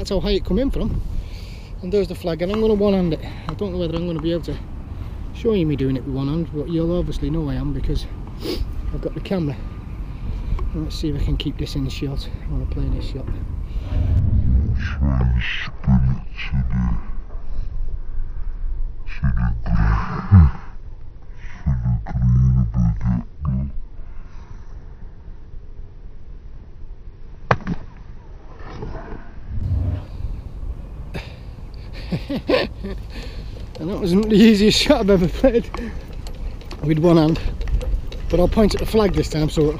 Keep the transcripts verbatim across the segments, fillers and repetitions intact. That's how high it come in from. And there's the flag, and I'm going to one hand it. I don't know whether I'm going to be able to show you me doing it with one hand, but you'll obviously know I am because I've got the camera. Let's see if I can keep this in shot. I want to play this shot. And that wasn't the easiest shot I've ever played with one hand, but I'll point at the flag this time, so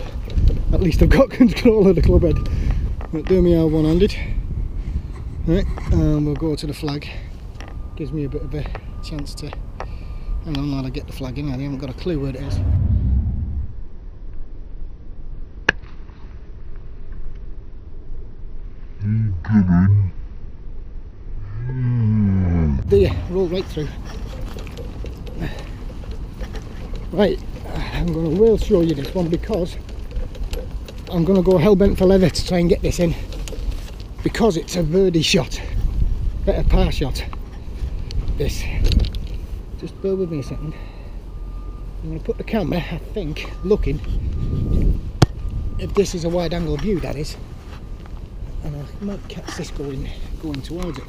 at least I've got control of the club head. But do me all one-handed. Right, and we'll go to the flag. Gives me a bit of a chance to hang on while I get the flag in. I haven't got a clue where it is. Mm-hmm. There, roll right through. Right, I'm going to will show you this one because I'm going to go hellbent for leather to try and get this in, because it's a birdie shot, better par shot. This, just bear with me a second. I'm going to put the camera, I think, looking if this is a wide angle view, that is, and I might catch this going going towards it.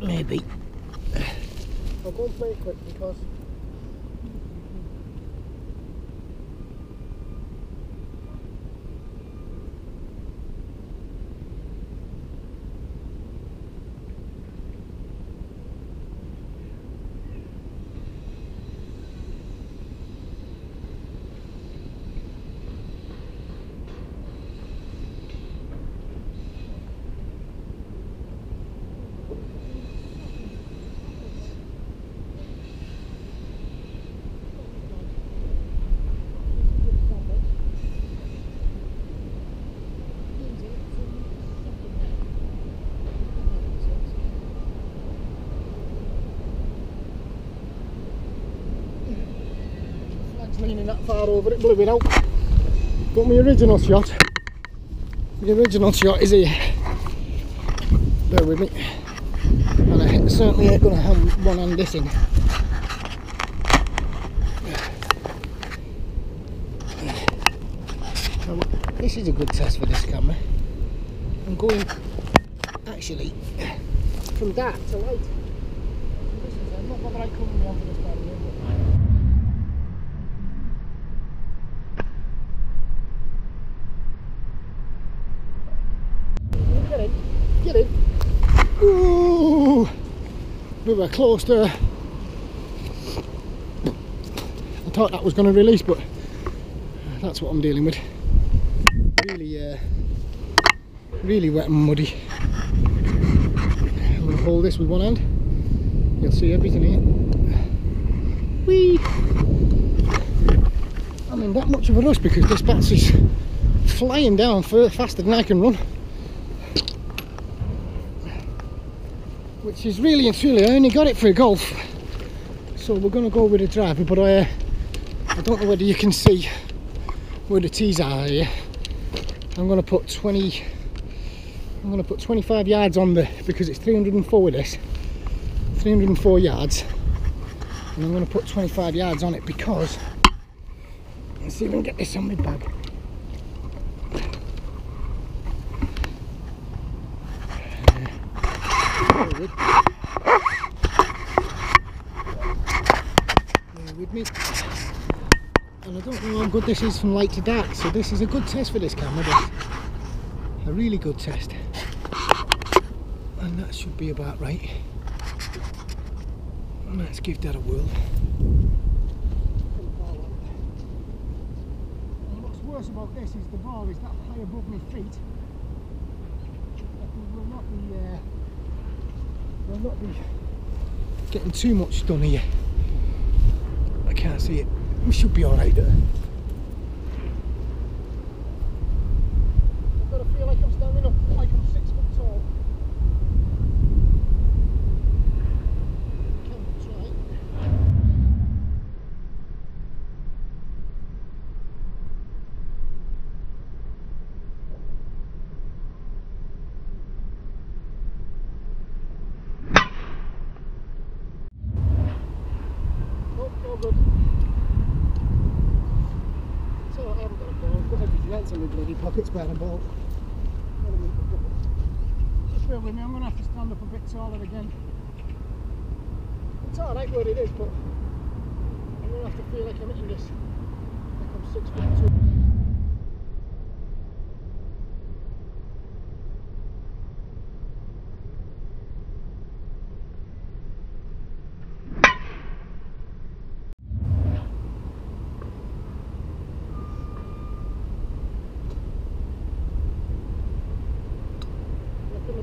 Maybe. I'll go and play it quick because leaning that far over it blew it out. But my original shot, the original shot is here. Bear with me. And I certainly ain't gonna have one hand this in. Now, this is a good test for this camera. I'm going actually from dark to light. I'm not whether I come on this part of it. Get it. Ooh, we were close there. I thought that was going to release, but that's what I'm dealing with. Really, uh, really wet and muddy. I'm going to hold this with one hand. You'll see everything here. Whee! I'm in that much of a rush because this bat is flying down faster than I can run, which is really and truly, I only got it for a golf, so we're going to go with a driver. But I, uh, I don't know whether you can see where the tees are here. I'm going to put twenty, I'm going to put twenty-five yards on the, because it's three hundred and four with this, three hundred and four yards, and I'm going to put twenty-five yards on it because, let's see if I can get this on my bag. With. with me, and I don't know how good this is from light to dark, so this is a good test for this camera, this. A really good test, and that should be about right. Let's give that a whirl. And what's worse about this is the ball is that high above my feet that we will not be uh, I'll not be getting too much done here. I can't see it. We should be alright there. I've got to feel like I'm standing up, like I'm six foot tall. bloody pockets, bad and bolt. Just bear with me, I'm going to have to stand up a bit taller again. It's alright what it is, but I'm going to have to feel like I'm hitting this. Like I'm six foot two.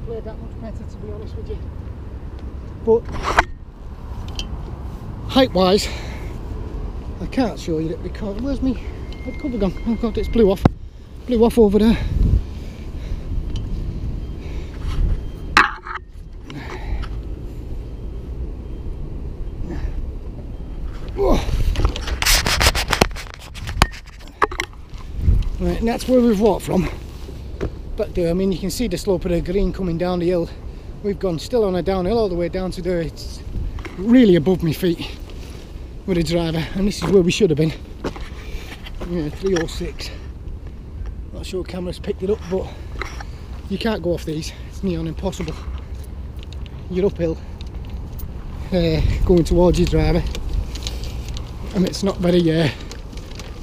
Played that much better, to be honest with you, but height wise I can't show you it because where's me head cover gone? Oh god, it's blew off blew off over there. Whoa. Right, and that's where we've walked from back there. I mean, you can see the slope of the green coming down the hill. We've gone still on a downhill all the way down to there. It's really above my feet with a driver, and this is where we should have been. Yeah, three oh six. Not sure camera's picked it up, but you can't go off these. It's near on impossible. You're uphill uh, going towards your driver, and it's not very uh,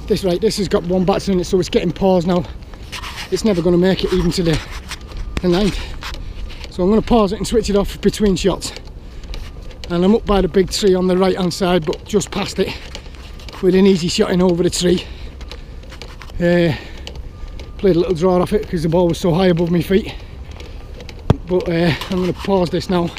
this right this has got one battery in it, so it's getting paused now. It's never going to make it even to the, the ninth. So I'm going to pause it and switch it off between shots. And I'm up by the big tree on the right hand side, but just past it with an easy shot in over the tree. Uh, played a little draw off it because the ball was so high above my feet. But uh, I'm going to pause this now.